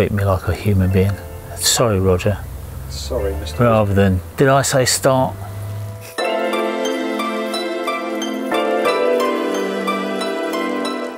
treat me like a human being. Sorry, Roger. Sorry, Mr. Rather than, did I say start?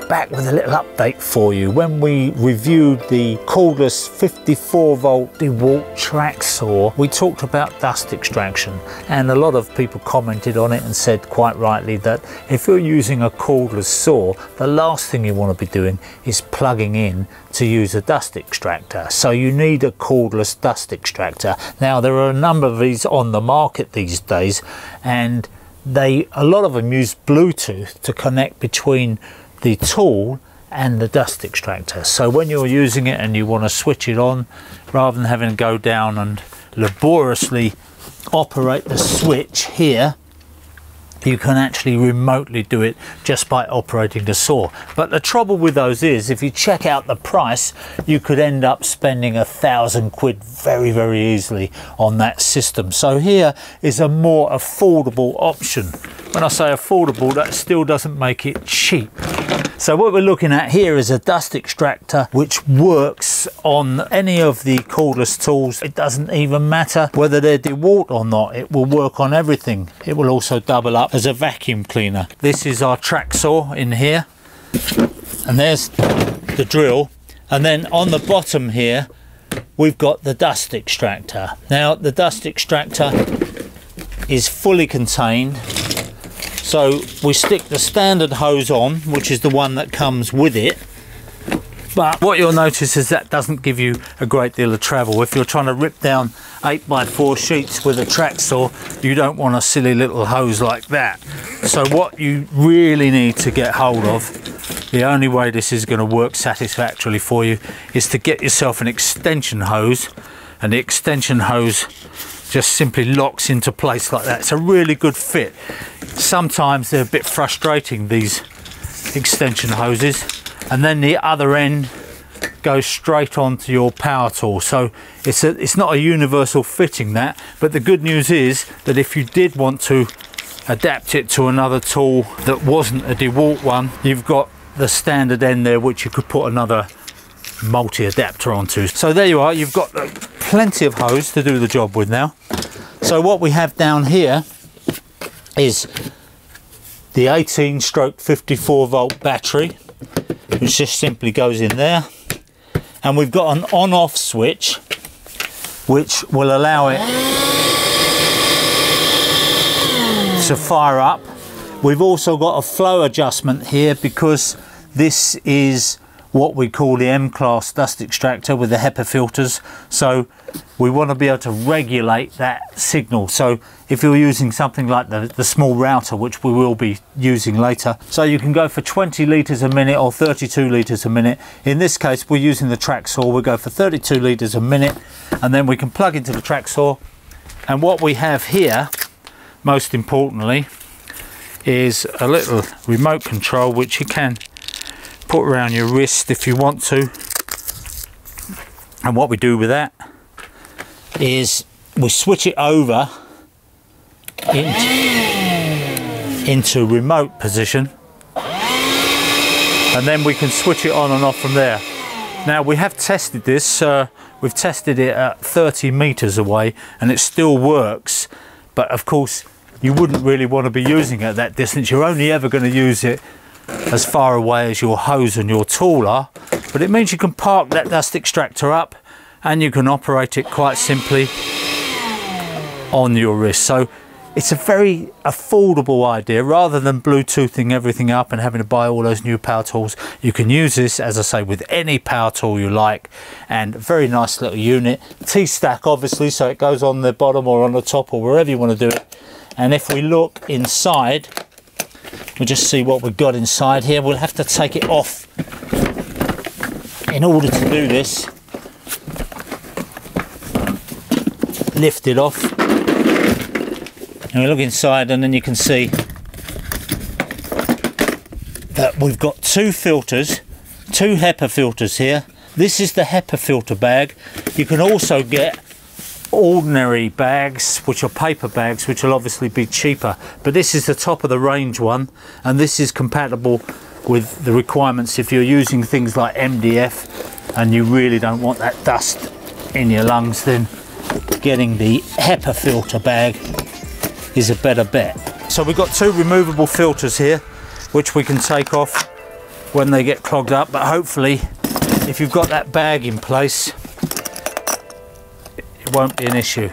Back with a little update for you. When we reviewed the cordless 54-volt DeWalt track saw, we talked about dust extraction, and a lot of people commented on it and said quite rightly that if you're using a cordless saw, the last thing you want to be doing is plugging in to use a dust extractor. So you need a cordless dust extractor. Now, there are a number of these on the market these days, and a lot of them use Bluetooth to connect between the tool and the dust extractor. So when you're using it and you want to switch it on, rather than having to go down and laboriously operate the switch here, you can actually remotely do it just by operating the saw. But the trouble with those is, if you check out the price, you could end up spending £1,000 very, very easily on that system. So here is a more affordable option. When I say affordable, that still doesn't make it cheap. So what we're looking at here is a dust extractor which works on any of the cordless tools. It doesn't even matter whether they're DeWalt or not, it will work on everything. It will also double up as a vacuum cleaner. This is our track saw in here, and there's the drill, and then on the bottom here we've got the dust extractor. Now, the dust extractor is fully contained, so we stick the standard hose on, which is the one that comes with it. But what you'll notice is that doesn't give you a great deal of travel. If you're trying to rip down 8x4 sheets with a track saw, you don't want a silly little hose like that. So what you really need to get hold of, the only way this is going to work satisfactorily for you, is to get yourself an extension hose, and the extension hose just simply locks into place like that. It's a really good fit. Sometimes they're a bit frustrating, these extension hoses, and then the other end goes straight onto your power tool. So it's not a universal fitting, that, but the good news is that if you did want to adapt it to another tool that wasn't a DeWalt one, you've got the standard end there which you could put another multi-adapter onto. So there you are, you've got plenty of hose to do the job with now. So what we have down here is the 18/54 volt battery, which just simply goes in there, and we've got an on-off switch which will allow it to fire up. We've also got a flow adjustment here, because this is what we call the M-CLASS dust extractor with the HEPA filters, so we want to be able to regulate that signal. So if you're using something like the small router, which we will be using later, so you can go for 20 litres a minute or 32 litres a minute. In this case, we're using the track saw, we'll go for 32 litres a minute, and then we can plug into the track saw. And what we have here, most importantly, is a little remote control which you can put around your wrist if you want to. And what we do with that is we switch it over into remote position, and then we can switch it on and off from there. Now, we have tested this, we've tested it at 30 meters away and it still works, but of course you wouldn't really want to be using it at that distance. You're only ever going to use it as far away as your hose and your tool are. But it means you can park that dust extractor up and you can operate it quite simply on your wrist. So it's a very affordable idea. Rather than Bluetoothing everything up and having to buy all those new power tools, you can use this, as I say, with any power tool you like. And very nice little unit. T-Stak, obviously, so it goes on the bottom or on the top or wherever you want to do it. And if we look inside, we'll just see what we've got inside here. We'll have to take it off in order to do this. Lift it off, and we look inside, and then you can see that we've got two filters, two HEPA filters here. This is the HEPA filter bag. You can also get ordinary bags, which are paper bags, which will obviously be cheaper, but this is the top of the range one, and this is compatible with the requirements if you're using things like MDF and you really don't want that dust in your lungs, then getting the HEPA filter bag is a better bet. So we've got two removable filters here which we can take off when they get clogged up, but hopefully if you've got that bag in place it won't be an issue.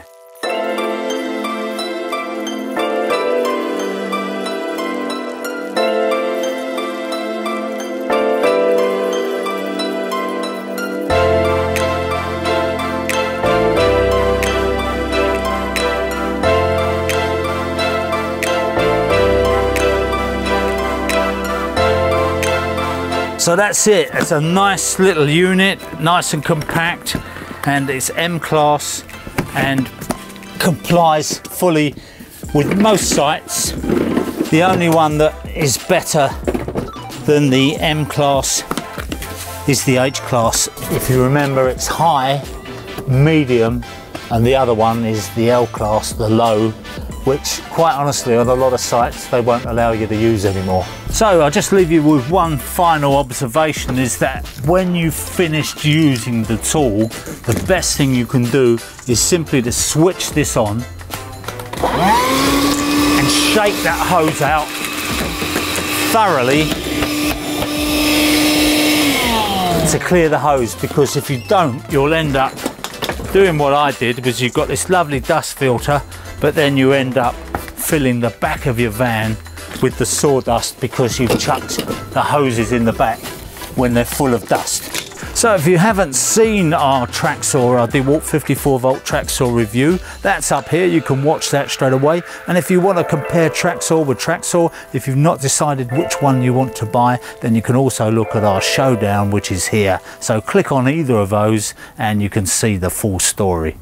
So that's it, it's a nice little unit, nice and compact, and it's M-CLASS and complies fully with most sites. The only one that is better than the M-CLASS is the H-CLASS. If you remember, it's high, medium, and the other one is the L-CLASS, the low, which quite honestly on a lot of sites they won't allow you to use anymore. So I'll just leave you with one final observation, is that when you've finished using the tool, the best thing you can do is simply to switch this on and shake that hose out thoroughly to clear the hose, because if you don't, you'll end up doing what I did, because you've got this lovely dust filter, but then you end up filling the back of your van with the sawdust because you've chucked the hoses in the back when they're full of dust. So if you haven't seen our track saw, our DeWalt 54 volt track saw review, that's up here, you can watch that straight away. And if you want to compare track saw with track saw, if you've not decided which one you want to buy, then you can also look at our showdown, which is here. So click on either of those and you can see the full story.